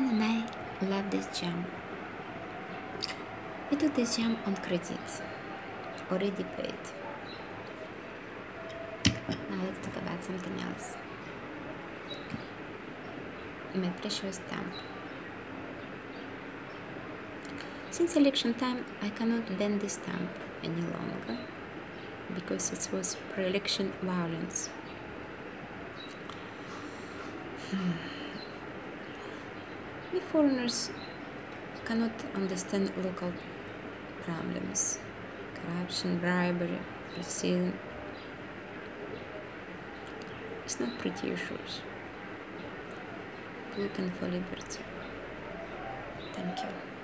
Martin and I love this jam. We do this jam on credits, already paid. Now let's talk about something else. My precious stamp. Since election time, I cannot bend this stamp any longer because it was pre-election violence. We foreigners cannot understand local problems, corruption, bribery, precision. It's not pretty issues. Looking for liberty. Thank you.